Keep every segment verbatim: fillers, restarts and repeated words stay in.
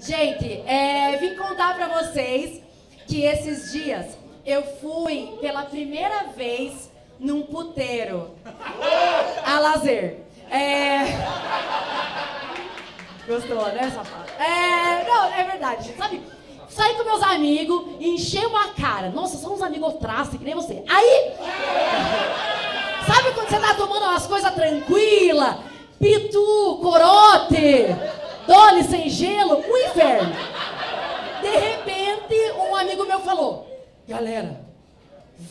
Gente, é, vim contar pra vocês que esses dias eu fui pela primeira vez num puteiro a lazer. É... Gostou, né, safado? É... Não, é verdade, sabe? Saí com meus amigos e enchei uma cara. Nossa, são uns amigos traços, que nem você. Aí... Sabe quando você tá tomando umas coisas tranquilas? Pitu, corote, dole sem gelo, o inferno. De repente, um amigo meu falou: galera,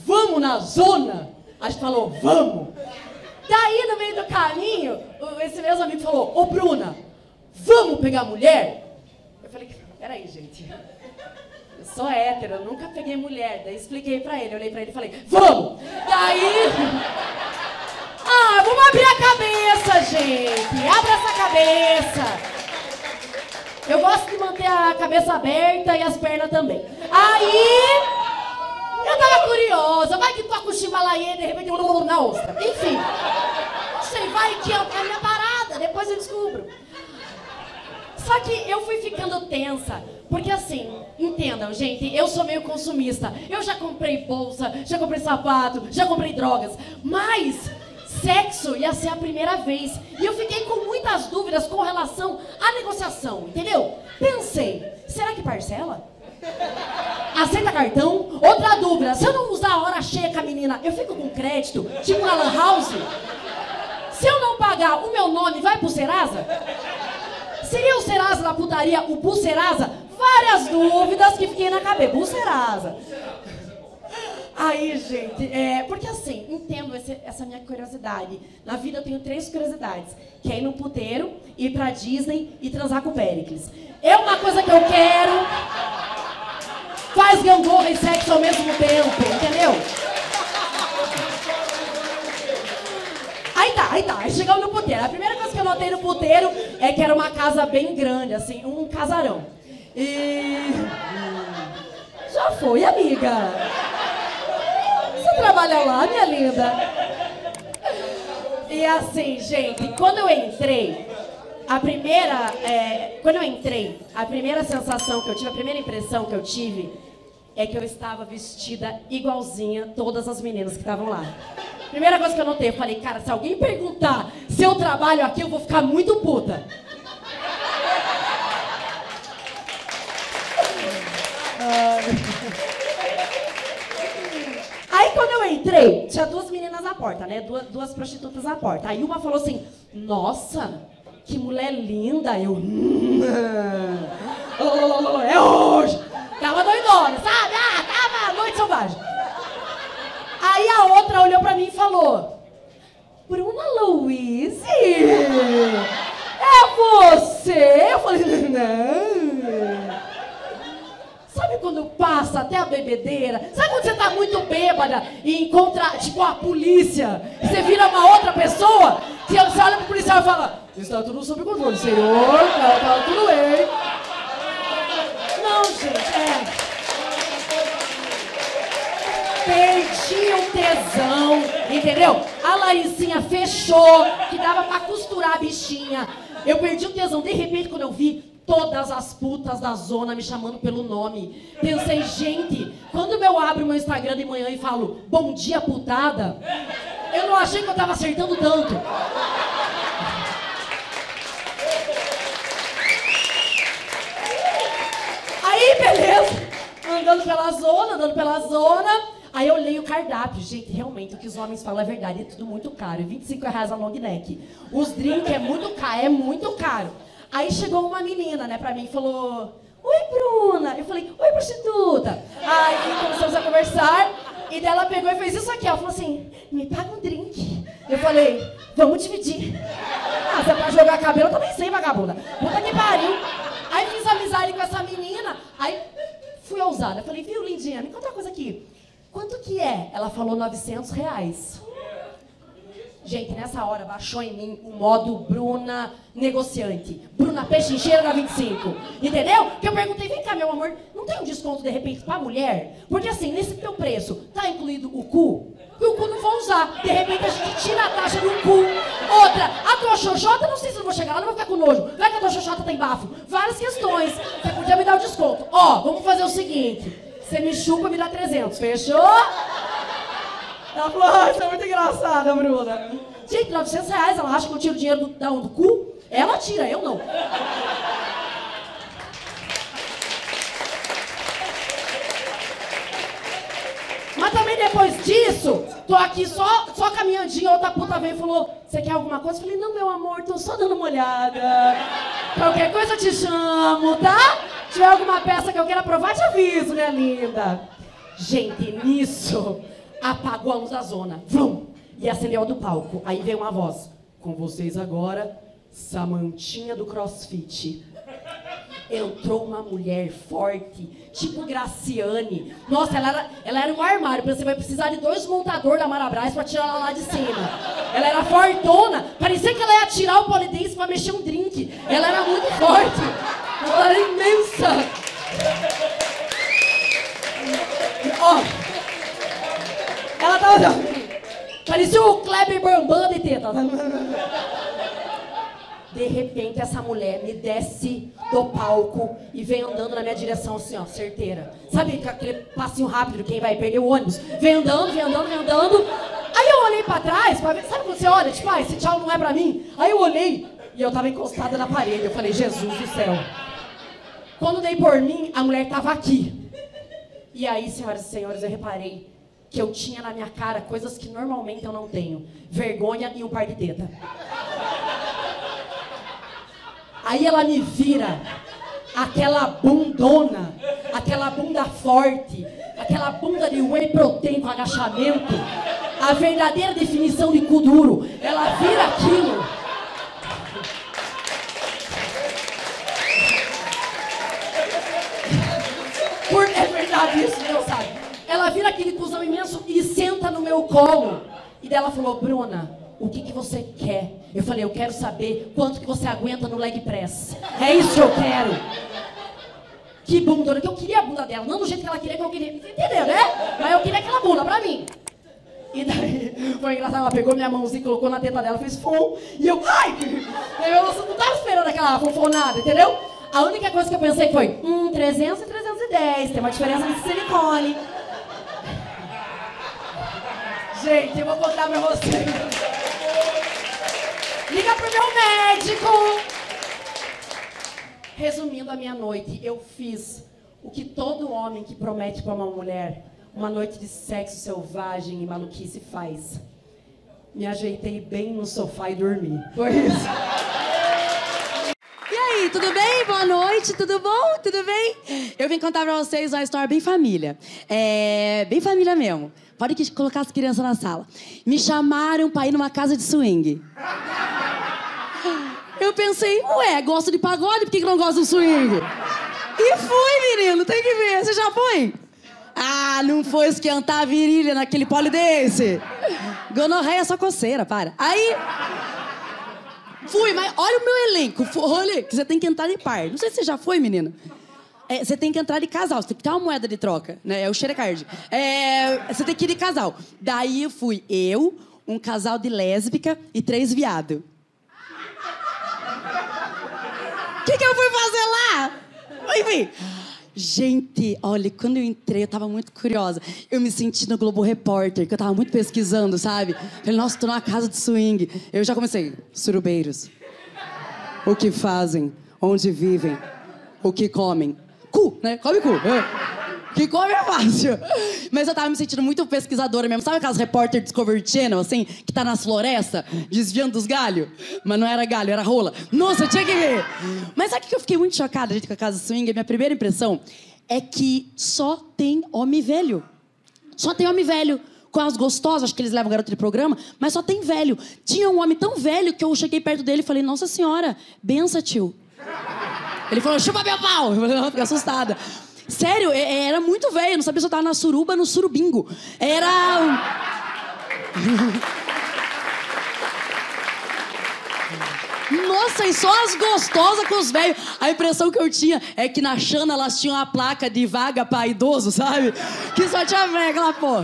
vamos na zona? A gente falou, vamos. Daí, no meio do caminho, esse mesmo amigo falou: ô Bruna, vamos pegar mulher? Eu falei, peraí, gente, eu sou hétero, eu nunca peguei mulher. Daí expliquei pra ele, eu olhei pra ele e falei, vamos! Daí... Ah, vamos abrir a cabeça, gente! Abra essa cabeça! Eu gosto de manter a cabeça aberta e as pernas também. Aí... Eu tava curiosa, vai que toca o chimbalaê e de repente eu na ostra. Enfim, não sei, vai que é a minha parada, depois eu descubro. Só que eu fui ficando tensa, porque assim, entendam, gente, eu sou meio consumista. Eu já comprei bolsa, já comprei sapato, já comprei drogas, mas sexo ia ser a primeira vez. E eu fiquei com muitas dúvidas com relação à negociação, entendeu? Pensei, será que parcela? Aceita cartão? Outra dúvida, se eu não usar a hora cheia com a menina, eu fico com crédito? Tipo na Lan House? Se eu não pagar, o meu nome vai pro Serasa? Seria o Serasa da putaria o Bucerasa? Várias dúvidas que fiquei na cabeça. Bucerasa. Aí, gente, é... Porque assim, entendo esse, essa minha curiosidade. Na vida eu tenho três curiosidades. Que é ir no puteiro, ir pra Disney e transar com o Péricles. É uma coisa que eu quero... Faz gangorra e sexo ao mesmo tempo, entendeu? Aí tá, aí tá, aí chegamos no puteiro. A primeira coisa que eu notei no puteiro é que era uma casa bem grande, assim, um casarão. E... Já foi, amiga. Você trabalha lá, minha linda? E assim, gente, quando eu entrei... A primeira, é, quando eu entrei, a primeira sensação que eu tive, a primeira impressão que eu tive é que eu estava vestida igualzinha todas as meninas que estavam lá. Primeira coisa que eu notei, eu falei, cara, se alguém perguntar se eu trabalho aqui, eu vou ficar muito puta. Aí quando eu entrei, tinha duas meninas na porta, né, duas, duas prostitutas na porta. Aí uma falou assim, nossa... Que mulher linda, eu... Oh, é hoje! Tava doidona, sabe? Ah, tava noite selvagem. Aí a outra olhou pra mim e falou... Bruna Louise? É você? Eu falei... Não... Sabe quando passa até a bebedeira? Sabe quando você tá muito bêbada e encontra, tipo, a polícia? Você vira uma outra pessoa? Você olha pro policial e fala... Está tudo sob controle, senhor, tá, tá tudo bem. Não, gente, é... Perdi o tesão, entendeu? A Laricinha fechou, que dava pra costurar a bichinha. Eu perdi o tesão, de repente, quando eu vi todas as putas da zona me chamando pelo nome. Pensei, gente, quando eu abro meu Instagram de manhã e falo, bom dia, putada, eu não achei que eu tava acertando tanto. Beleza, andando pela zona, andando pela zona. Aí eu olhei o cardápio. Gente, realmente, o que os homens falam é verdade. É tudo muito caro, é vinte e cinco reais a long neck. Os drinks é muito caro, é muito caro. Aí chegou uma menina, né, pra mim e falou: oi, Bruna. Eu falei, oi, prostituta. Aí começamos a conversar. E daí ela pegou e fez isso aqui, ó. Falou assim, me paga um drink. Eu falei, vamos dividir. Ah, você pode jogar cabelo, eu também sei, vagabunda. Puta que pariu. Aí fiz amizade com essa menina, aí fui ousada. Falei, viu, lindinha, me conta uma coisa aqui. Quanto que é? Ela falou novecentos reais. Gente, nessa hora baixou em mim o modo Bruna negociante. Bruna pechincheira da vinte e cinco. Entendeu? Que eu perguntei, vem cá, meu amor, não tem um desconto de repente pra mulher? Porque assim, nesse teu preço, tá incluído o cu? E o cu não vão usar. De repente a gente tira a taxa do cu. Outra, a tua xoxota, não sei se eu vou chegar lá, não vou ficar com nojo. Vai que a tua xoxota tem bafo. Várias questões. Você podia me dar o desconto. Ó, vamos fazer o seguinte. Você me chupa e me dá trezentos, fechou? Ela falou, ah, isso é muito engraçada, Bruna. Gente, novecentos reais, ela acha que eu tiro dinheiro do, da, do cu? Ela tira, eu não. Mas também depois disso, tô aqui só, só caminhandinha, outra puta veio e falou, você quer alguma coisa? Eu falei, não, meu amor, tô só dando uma olhada. Qualquer coisa eu te chamo, tá? Se tiver alguma peça que eu queira provar, te aviso, minha linda. Gente, nisso, apagou a luz da zona. Vrum! E acendeu a do palco. Aí veio uma voz. Com vocês agora, Samantinha do CrossFit. Entrou uma mulher forte, tipo Graciane. Nossa, ela era, ela era um armário. Você vai precisar de dois montadores da Marabras pra tirar ela lá de cima. Ela era fortona. Parecia que ela ia tirar o polidense pra mexer um drink. Ela era muito forte. Ela era imensa. Ó. Ela tava... Parecia o Kleber Bambam de teta. De repente, essa mulher me desce do palco e vem andando na minha direção assim, ó, certeira. Sabe aquele passinho rápido, quem vai perder o ônibus? Vem andando, vem andando, vem andando. Aí eu olhei pra trás, pra ver, sabe quando você olha, tipo, ah, esse tchau não é pra mim? Aí eu olhei e eu tava encostada na parede, eu falei, Jesus do céu. Quando dei por mim, a mulher tava aqui. E aí, senhoras e senhores, eu reparei que eu tinha na minha cara coisas que normalmente eu não tenho. Vergonha e um par de teta. Aí ela me vira, aquela bundona, aquela bunda forte, aquela bunda de whey protein com agachamento, a verdadeira definição de cu duro, ela vira aquilo. Por é verdade isso, Deus sabe. Ela vira aquele cuzão imenso e senta no meu colo. E dela falou, Bruna, o que que você quer? Eu falei, eu quero saber quanto que você aguenta no leg press. É isso que eu quero. Que bundona, que eu queria a bunda dela. Não do jeito que ela queria, que eu queria. Entendeu, né? Mas eu queria aquela bunda pra mim. E daí, foi engraçado, ela pegou minha mãozinha, colocou na teta dela, fez fom. E eu, ai! Eu não tava esperando aquela fofonada, entendeu? A única coisa que eu pensei foi, hum, trezentos e trezentos e dez, tem uma diferença de silicone. Gente, eu vou contar pra vocês. Liga pro meu médico! Resumindo a minha noite, eu fiz o que todo homem que promete pra uma mulher uma noite de sexo selvagem e maluquice faz. Me ajeitei bem no sofá e dormi. Foi isso. E aí, tudo bem? Boa noite, tudo bom? Tudo bem? Eu vim contar pra vocês uma história bem família. É... bem família mesmo. Pode colocar as crianças na sala. Me chamaram pra ir numa casa de swing. Eu pensei, ué, gosto de pagode, por que não gosto do swing? E fui, menino, tem que ver. Você já foi? Ah, não foi esquentar a virilha naquele polidense. Gonorreia é só coceira, para. Aí, fui, mas olha o meu elenco. Olha, que você tem que entrar de par. Não sei se você já foi, menino. É, você tem que entrar de casal, você tem que ter uma moeda de troca, né? É o xerecard. É, você tem que ir de casal. Daí eu fui eu, um casal de lésbica e três viados. O que, que eu fui fazer lá? Enfim. Gente, olha, quando eu entrei, eu tava muito curiosa. Eu me senti no Globo Repórter, que eu tava muito pesquisando, sabe? Falei, nossa, tô numa casa de swing. Eu já comecei. Surubeiros. O que fazem? Onde vivem? O que comem? Cu, né? Come cu. É. Que come é fácil. Mas eu tava me sentindo muito pesquisadora mesmo. Sabe aquelas repórter Discovery Channel, assim, que tá nas florestas, desviando dos galhos? Mas não era galho, era rola. Nossa, tinha que ver. Mas sabe que eu fiquei muito chocada, gente, com a casa swing? A minha primeira impressão é que só tem homem velho. Só tem homem velho. Com as gostosas, acho que eles levam garoto de programa, mas só tem velho. Tinha um homem tão velho que eu cheguei perto dele e falei, nossa senhora, bença, tio. Ele falou, chupa meu pau! Eu falei, não, fiquei assustada. Sério, era muito velho, eu não sabia se eu tava na suruba ou no surubingo. Era... Nossa, e só as gostosas com os velhos. A impressão que eu tinha é que na Xana elas tinham uma placa de vaga pra idoso, sabe? Que só tinha velha lá, pô.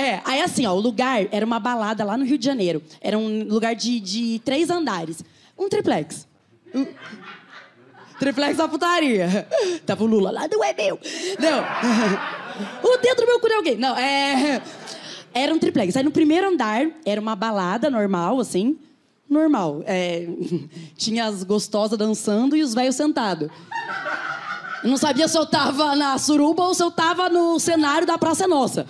É, aí assim, ó, o lugar era uma balada lá no Rio de Janeiro. Era um lugar de, de três andares. Um triplex. Um... Triplex da putaria. Tava o Lula lá, não é meu. Não. O dedo do meu cu de alguém. Não, é... Era um triplex. Aí no primeiro andar, era uma balada normal, assim. Normal. É... Tinha as gostosas dançando e os velhos sentados. Eu não sabia se eu tava na suruba ou se eu tava no cenário da Praça Nossa.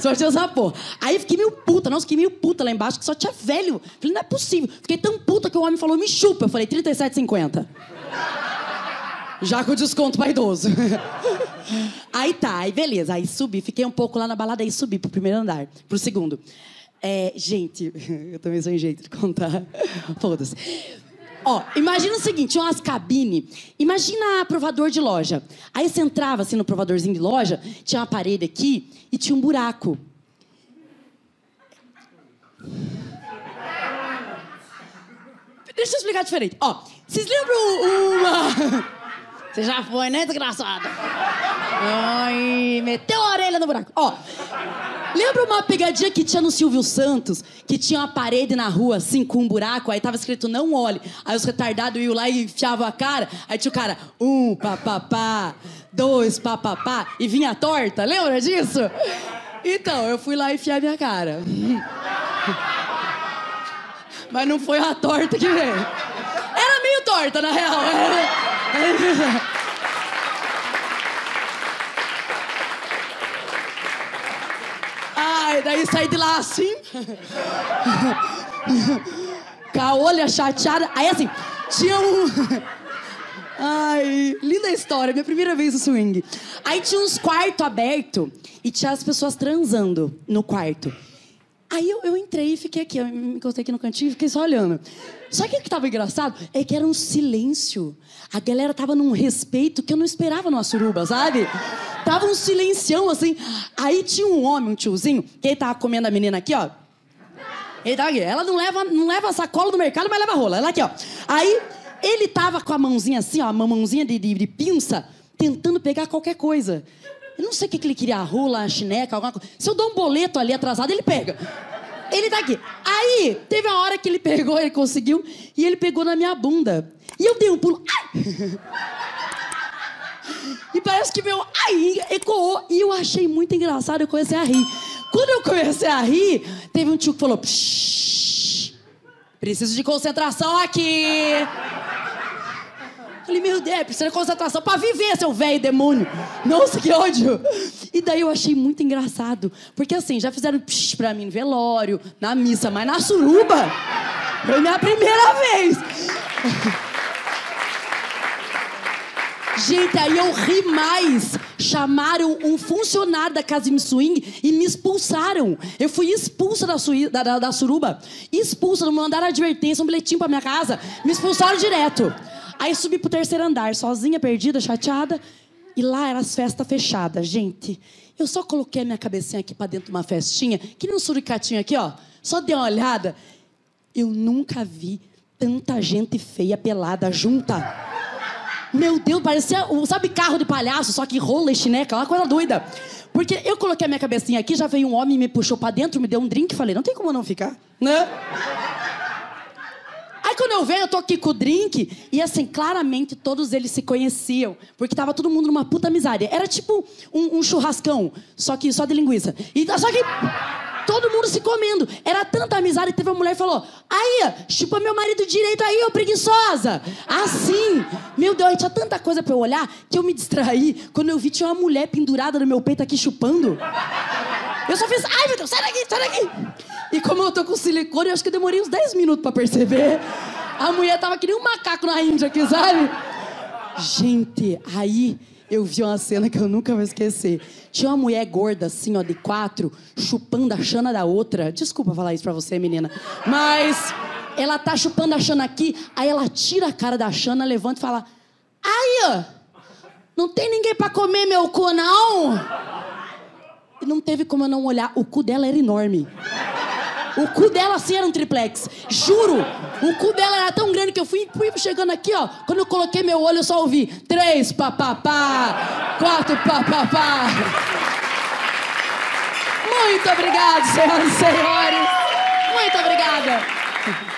Só tinha essa porra. Aí eu fiquei meio puta, nossa, fiquei meio puta lá embaixo, que só tinha velho. Falei, não é possível. Fiquei tão puta que o homem falou, me chupa. Eu falei, trinta e sete reais e cinquenta centavos. Já com desconto pra idoso. Aí tá, aí beleza. Aí subi, fiquei um pouco lá na balada, aí subi pro primeiro andar, pro segundo. É, gente, eu também sou um jeito de contar. Foda-se. Ó, imagina o seguinte, tinha umas cabines. Imagina provador de loja. Aí você entrava assim no provadorzinho de loja, tinha uma parede aqui e tinha um buraco. Deixa eu explicar diferente. Ó, vocês lembram uma... Você já foi, né, desgraçada? Ai, meteu a orelha no buraco. Ó, lembra uma pegadinha que tinha no Silvio Santos? Que tinha uma parede na rua, assim, com um buraco. Aí tava escrito, não olhe. Aí os retardados iam lá e enfiavam a cara. Aí tinha o cara, um papapá, dois papapá. E vinha torta, lembra disso? Então, eu fui lá enfiar minha cara. Mas não foi a torta que veio. Era meio torta, na real. Era... Ai, daí saí de lá assim, com a olha chateada. Aí assim, tinha um... Ai, linda história, minha primeira vez no swing. Aí tinha uns quartos abertos e tinha as pessoas transando no quarto. Aí eu, eu entrei e fiquei aqui, eu me encostei aqui no cantinho e fiquei só olhando. Só que o que tava engraçado é que era um silêncio. A galera tava num respeito que eu não esperava numa suruba, sabe? Tava um silencião, assim. Aí tinha um homem, um tiozinho, que ele tava comendo a menina aqui, ó. Ele tava aqui. Ela não leva, não leva a sacola do mercado, mas leva a rola. Ela aqui, ó. Aí ele tava com a mãozinha assim, ó, a mãozinha de, de, de pinça, tentando pegar qualquer coisa. Eu não sei o que ele queria, a rola, a chineca, alguma coisa. Se eu dou um boleto ali atrasado, ele pega. Ele tá aqui. Aí, teve uma hora que ele pegou, ele conseguiu, e ele pegou na minha bunda. E eu dei um pulo. Ai! E parece que meu ai ecoou. E eu achei muito engraçado, eu comecei a rir. Quando eu comecei a rir, teve um tio que falou... Psh, preciso de concentração aqui. Eu falei, meu Deus, precisa de concentração pra viver, seu velho demônio. Nossa, que ódio. E daí eu achei muito engraçado. Porque assim, já fizeram psh pra mim no velório, na missa, mas na suruba, foi minha primeira vez. Gente, aí eu ri mais. Chamaram um funcionário da casa de swing e me expulsaram. Eu fui expulsa da, sui, da, da, da suruba. Expulsa, não mandaram advertência, um bilhetinho pra minha casa. Me expulsaram direto. Aí subi pro terceiro andar, sozinha, perdida, chateada. E lá eram as festas fechadas, gente. Eu só coloquei a minha cabecinha aqui pra dentro de uma festinha, que nem um suricatinho aqui, ó. Só dei uma olhada. Eu nunca vi tanta gente feia, pelada, junta. Meu Deus, parecia, sabe, carro de palhaço, só que rola e chineca, uma coisa doida. Porque eu coloquei a minha cabecinha aqui, já veio um homem, me puxou pra dentro, me deu um drink e falei, não tem como eu não ficar, né? Aí quando eu venho, eu tô aqui com o drink, e assim, claramente todos eles se conheciam, porque tava todo mundo numa puta amizade. Era tipo um, um churrascão, só que só de linguiça. E, só que todo mundo se comendo. Era tanta amizade, teve uma mulher que falou, aí, chupa meu marido direito aí, ô preguiçosa. Assim, meu Deus, tinha tanta coisa pra eu olhar, que eu me distraí. Quando eu vi, tinha uma mulher pendurada no meu peito aqui chupando. Eu só fiz, ai meu Deus, sai daqui, sai daqui. E como eu tô com silicone, eu acho que eu demorei uns dez minutos pra perceber. A mulher tava que nem um macaco na Índia aqui, sabe? Gente, aí eu vi uma cena que eu nunca vou esquecer. Tinha uma mulher gorda, assim, ó, de quatro, chupando a chana da outra. Desculpa falar isso pra você, menina. Mas ela tá chupando a chana aqui, aí ela tira a cara da chana, levanta e fala... Aí, ó, não tem ninguém pra comer meu cu, não? E não teve como eu não olhar. O cu dela era enorme. O cu dela, assim, era um triplex. Juro! O cu dela era tão grande que eu fui, fui chegando aqui, ó. Quando eu coloquei meu olho, eu só ouvi... Três, papapá! Quatro, papapá! Muito obrigada, senhoras e senhores! Muito obrigada!